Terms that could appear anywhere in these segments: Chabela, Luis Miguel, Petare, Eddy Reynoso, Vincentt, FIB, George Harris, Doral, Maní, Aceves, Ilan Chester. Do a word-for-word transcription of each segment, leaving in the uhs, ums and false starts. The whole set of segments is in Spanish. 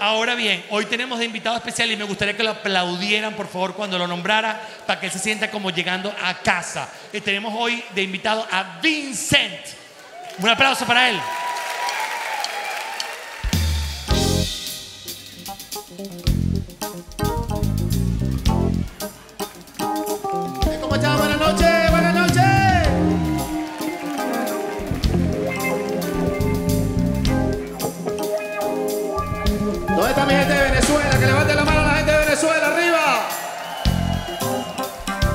Ahora bien, hoy tenemos de invitado especial y me gustaría que lo aplaudieran, por favor, cuando lo nombrara, para que él se sienta como llegando a casa. Y tenemos hoy de invitado a Vincentt. Un aplauso para él. ¿Cómo están? Buenas noches, buenas noches. ¿Dónde está mi gente de Venezuela? Que levante la mano a la gente de Venezuela, arriba.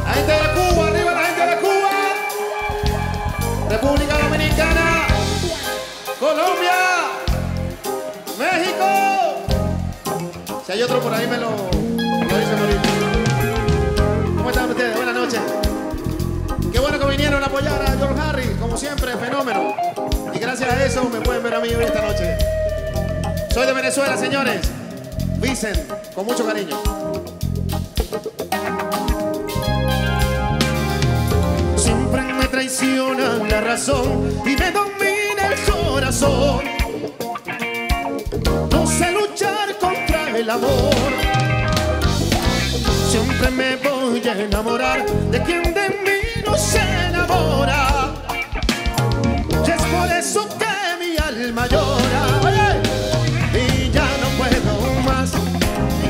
La gente de Cuba, arriba la gente de Cuba. República Dominicana, Colombia, México. Si hay otro por ahí me lo, me lo dicen ahorita. Qué bueno que vinieron a apoyar a George Harris, como siempre, fenómeno. Y gracias a eso me pueden ver a mí hoy esta noche. Soy de Venezuela, señores. Vincentt, con mucho cariño. Siempre me traiciona la razón y me domina el corazón. No sé luchar contra el amor. Siempre me voy a enamorar de quien de mí no se enamora. Y es por eso que mi alma llora. ¡Oye! Y ya no puedo más,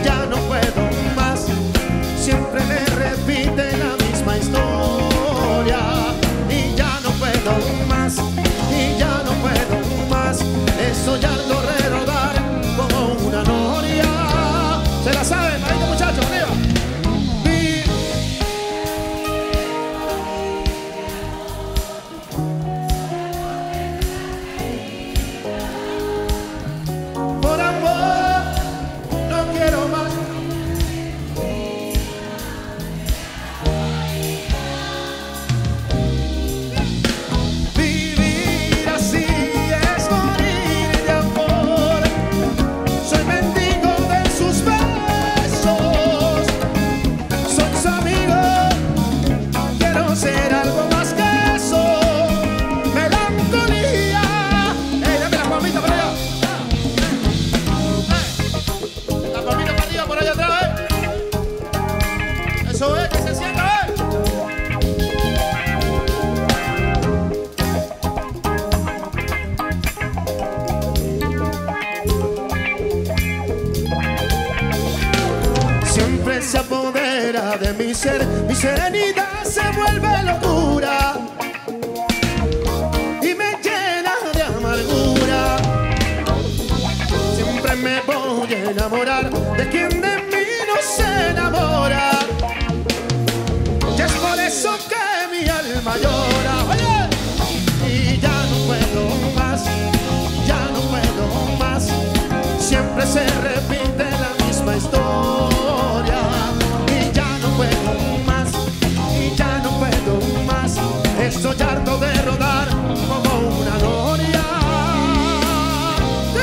ya no puedo más. Siempre me repite la misma historia. Y ya no puedo más, y ya no puedo más. Eso ya lo rodar como una noria. ¿Se la saben? Ahí los muchachos, arriba. Mi serenidad se vuelve locura y me llena de amargura. Siempre me voy a enamorar de quien de mí no se enamora. Y es por eso que mi alma llora. ¡Oye! Y ya no puedo más, ya no puedo más. Siempre se repite la misma historia. Estoy harto de rodar como una noria. ¡No!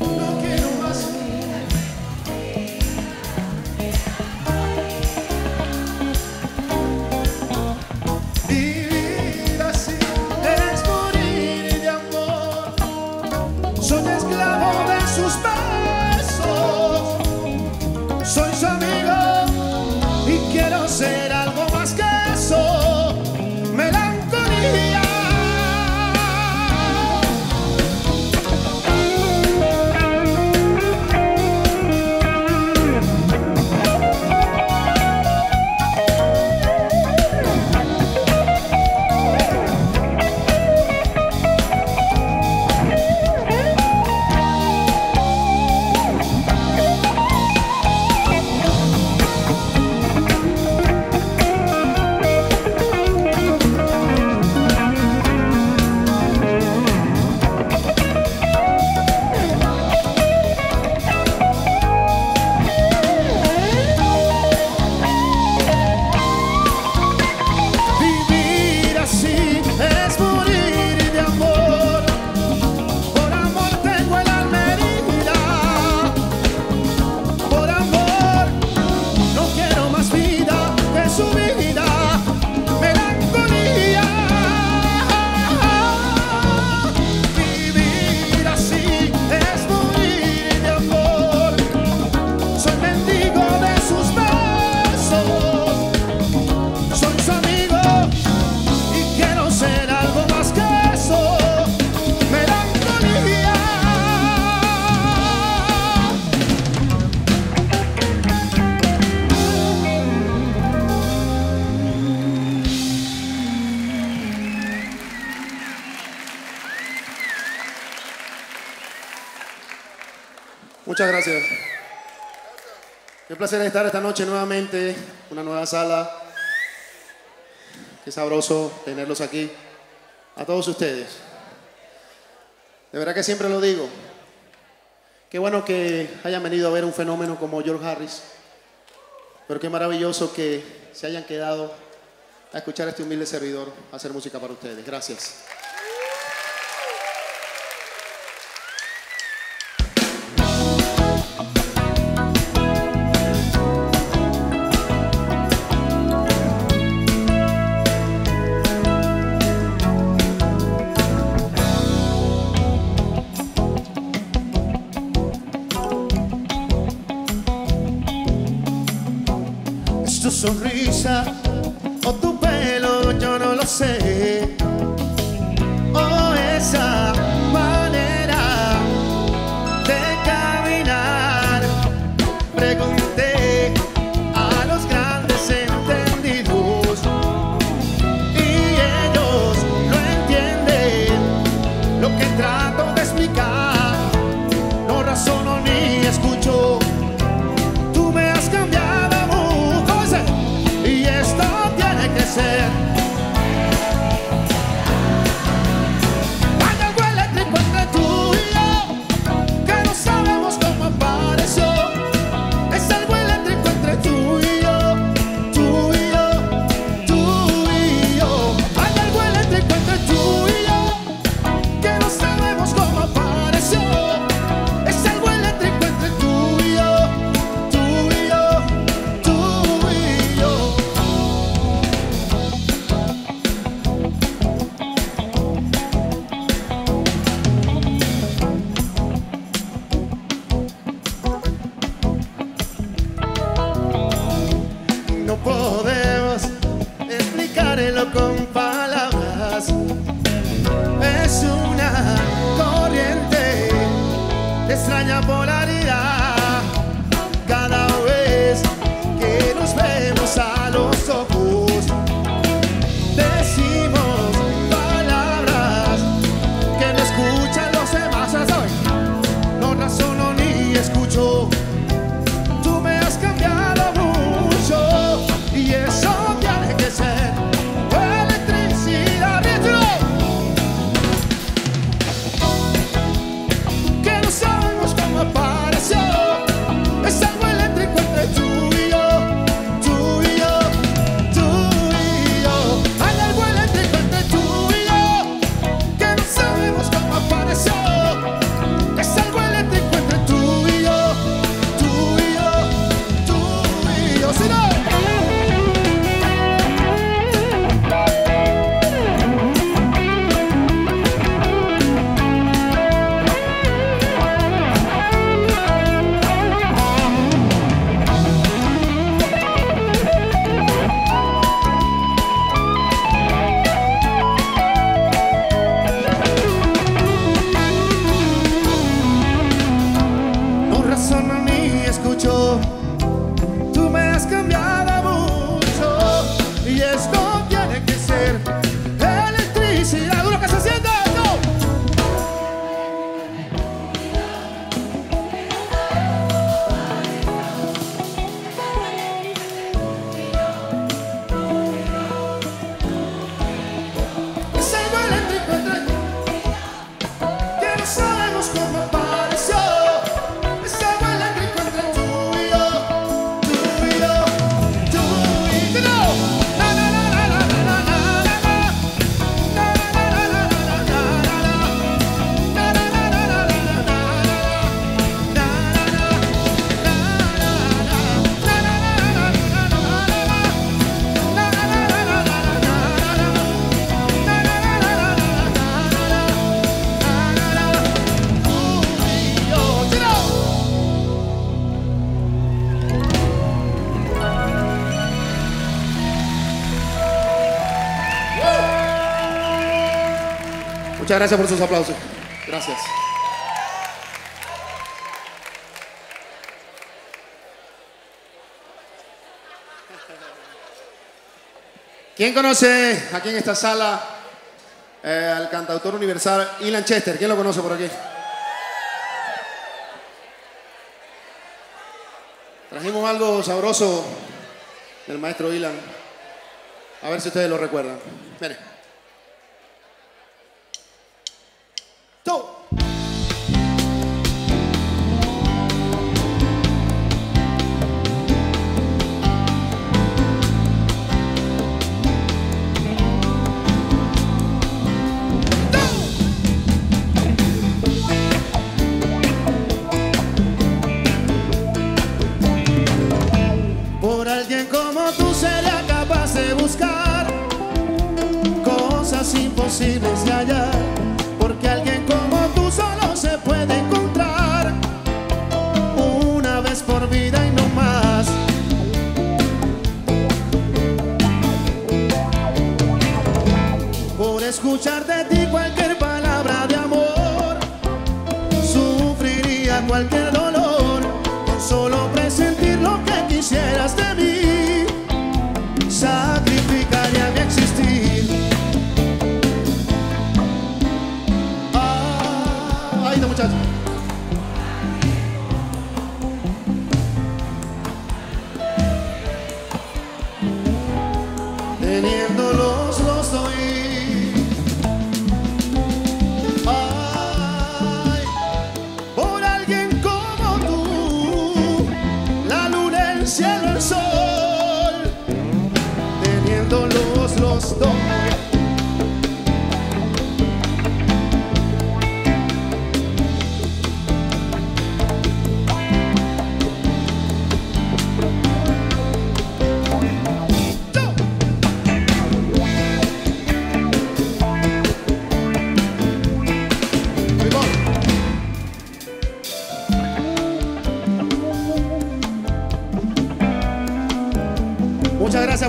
No quiero más. Muchas gracias. Qué placer estar esta noche nuevamente, una nueva sala. Qué sabroso tenerlos aquí, a todos ustedes. De verdad que siempre lo digo. Qué bueno que hayan venido a ver un fenómeno como George Harris, pero qué maravilloso que se hayan quedado a escuchar a este humilde servidor hacer música para ustedes. Gracias. Sonrisa o tu pelo, yo no lo sé, o esa manera de caminar. Pregunté a los grandes entendidos y ellos no entienden lo que trato de explicar. No razono ni escucho. Hay algo eléctrico entre tú y yo que no sabemos cómo apareció. Es algo eléctrico entre tú y yo, tú y yo, tú y yo. Hay algo eléctrico entre tú y yo que no sabemos cómo apareció. Es algo eléctrico entre tú y yo, tú y yo, tú y yo. Podemos explicarlo con palabras. Es una corriente de extraña polaridad. Cada vez que nos vemos a los ojos, decimos palabras que no escuchan los demás. Hoy no razono ni escucho. Tú me has cambiado mucho. Y eso tiene que ser electricidad que no sabemos cómo apareció. Es algo eléctrico entre tú y yo, tú y yo, tú y yo. Hay algo eléctrico entre tú y yo que no sabemos cómo apareció. Es algo eléctrico entre tú y yo, tú y yo, tú y yo. Si no. Muchas gracias por sus aplausos. Gracias. ¿Quién conoce aquí en esta sala eh, al cantautor universal Ilan Chester? ¿Quién lo conoce por aquí? algo sabroso del maestro Ilan. A ver si ustedes lo recuerdan. Miren. ¡Tú! Imposibles de hallar, porque alguien como tú solo se puede encontrar una vez por vida y no más. Por escuchar de ti cualquier palabra de amor, sufriría cualquier dolor, con solo presentir lo que quisieras de mí, sacrificaría mi existir. Teniendo los dos hoy, ay, por alguien como tú, la luna, el cielo, el sol, teniendo los los dos. Muchas gracias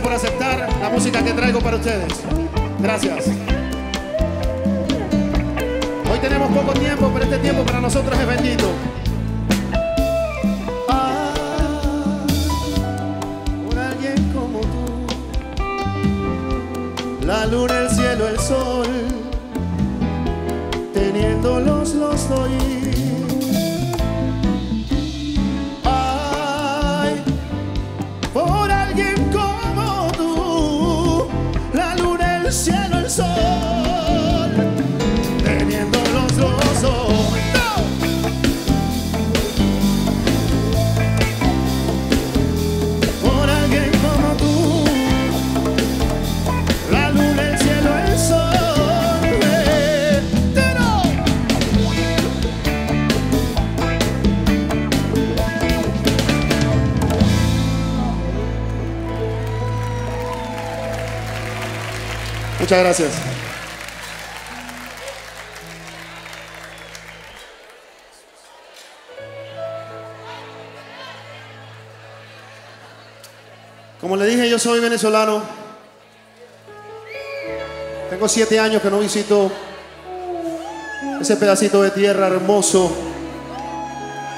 por aceptar la música que traigo para ustedes. Gracias. Hoy tenemos poco tiempo, pero este tiempo para nosotros es bendito. Ah, por alguien como tú, la luna, el cielo, el sol, teniéndolos los doy. Muchas gracias. Como le dije, yo soy venezolano. Tengo siete años que no visito ese pedacito de tierra hermoso,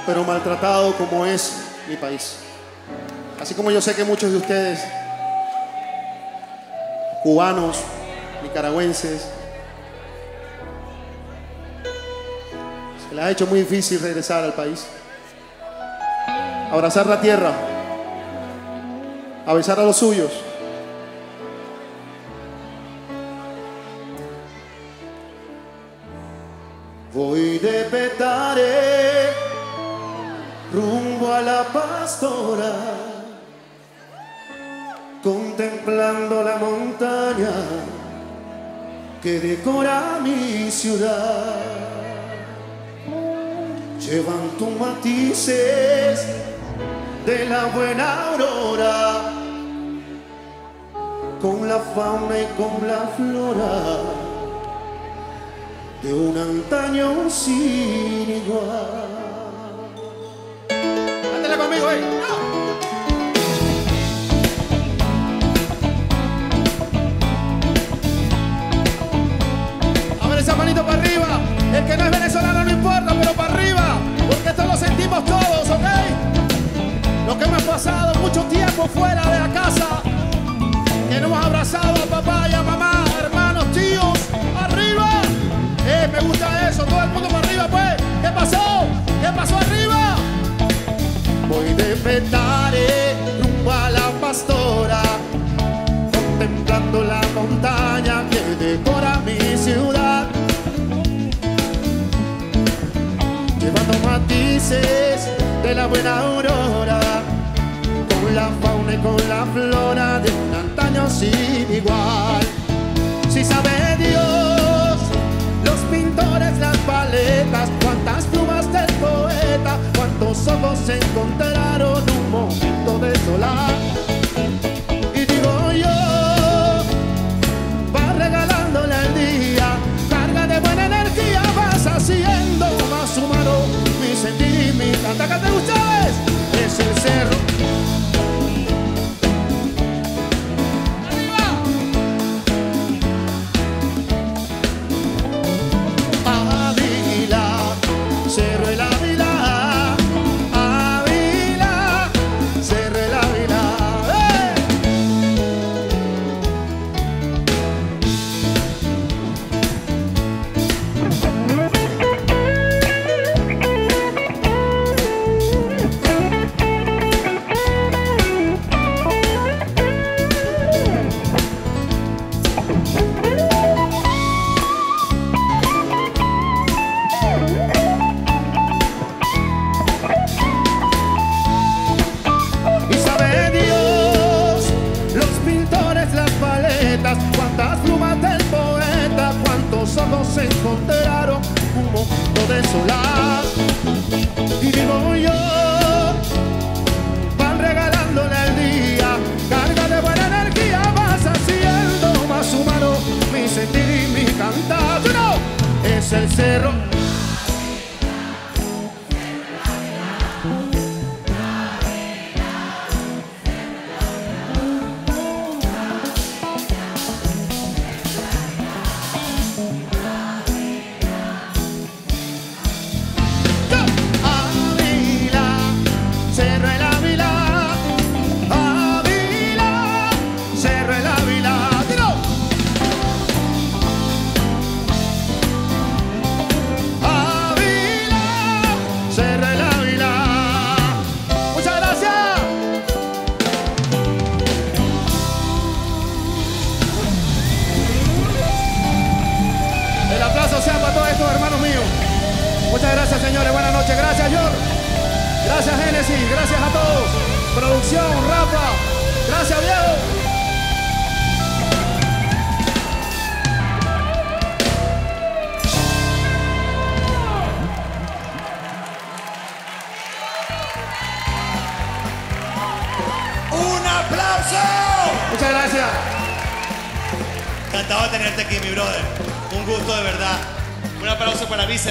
pero maltratado como es mi país. Así como yo sé que muchos de ustedes, cubanos, nicaragüenses, se les ha hecho muy difícil regresar al país, abrazar la tierra, a besar a los suyos. Voy de Petare rumbo a la Pastora, contemplando la montaña que decora mi ciudad. Llevan tus matices de la buena aurora, con la fauna y con la flora de un antaño sin igual. Ándale conmigo, eh. ¡No! Manito para arriba, el que no es venezolano no importa, pero para arriba, porque esto lo sentimos todos, ¿ok? Lo que hemos pasado mucho tiempo fuera de la casa, que no hemos abrazado a papá y a mamá, hermanos, tíos, arriba. Eh, me gusta eso, todo el mundo para arriba, pues. ¿Qué pasó? ¿Qué pasó arriba? Voy de Petare une con la flora de un antaño sin igual. Si sabe Dios, los pintores, las paletas, cuántas plumas del poeta, cuántos ojos se encontraron un momento desolar. Y digo yo, va regalándole el día, carga de buena energía, vas haciendo más humano mi sentir, mi tanta que te gusta es el cerro.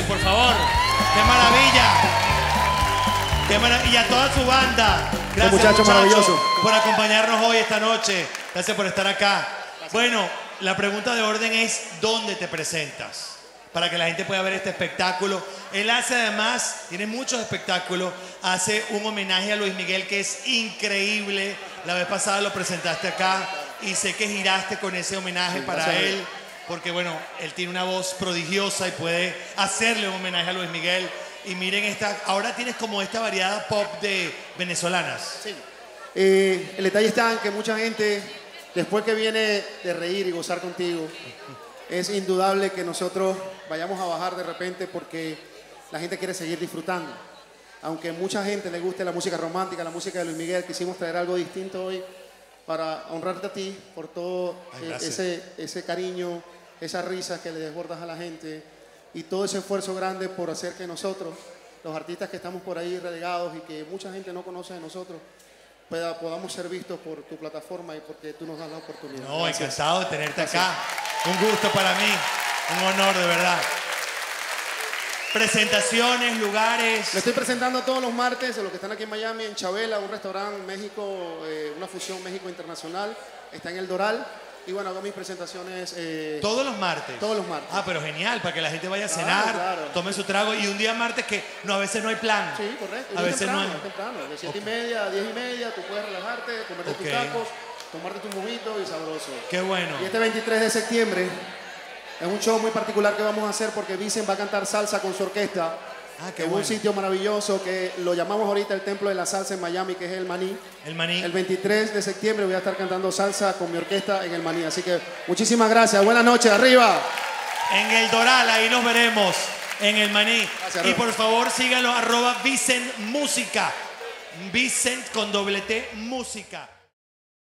Por favor, qué maravilla. Qué marav y a toda su banda, gracias muchachos muchacho, por acompañarnos hoy esta noche, gracias por estar acá. Bueno, la pregunta de orden es ¿dónde te presentas? Para que la gente pueda ver este espectáculo. Él hace además, tiene muchos espectáculos, hace un homenaje a Luis Miguel que es increíble. La vez pasada lo presentaste acá y sé que giraste con ese homenaje sí, para él. Porque, bueno, él tiene una voz prodigiosa y puede hacerle un homenaje a Luis Miguel. Y miren, esta, ahora tienes como esta variedad pop de venezolanas. Sí. Eh, el detalle está en que mucha gente, después que viene de reír y gozar contigo, es indudable que nosotros vayamos a bajar de repente porque la gente quiere seguir disfrutando. Aunque a mucha gente le guste la música romántica, la música de Luis Miguel, quisimos traer algo distinto hoy para honrarte a ti por todo Ay, ese, ese cariño, esas risas que le desbordas a la gente y todo ese esfuerzo grande por hacer que nosotros, los artistas que estamos por ahí relegados y que mucha gente no conoce de nosotros, pueda, podamos ser vistos por tu plataforma y porque tú nos das la oportunidad. No, gracias. Encantado de tenerte gracias. Acá. Un gusto para mí, un honor de verdad. Presentaciones, lugares. Me estoy presentando todos los martes a los que están aquí en Miami, en Chabela, un restaurante en México, eh, una fusión México Internacional. Está en el Doral. Y bueno, hago mis presentaciones. Eh, ¿Todos los martes? Todos los martes. Ah, pero genial, para que la gente vaya a claro, cenar, claro. tome su trago. Y un día martes que no, a veces no hay plan. Sí, correcto. A veces temprano, no hay. Temprano, de siete okay. y media a diez y media, tú puedes relajarte, comerte okay. tus tacos, tomarte tu mojito y sabroso. Qué bueno. Y este veintitrés de septiembre. Es un show muy particular que vamos a hacer porque Vincentt va a cantar salsa con su orquesta. Ah, qué en bueno. un sitio maravilloso que lo llamamos ahorita el Templo de la Salsa en Miami, que es el Maní. El Maní. El veintitrés de septiembre voy a estar cantando salsa con mi orquesta en el Maní. Así que muchísimas gracias. Buenas noches. Arriba. En el Doral, ahí nos veremos. En el Maní. Gracias, y por favor, síganlo, arroba Vincentt Música. Vincentt con doble T, música.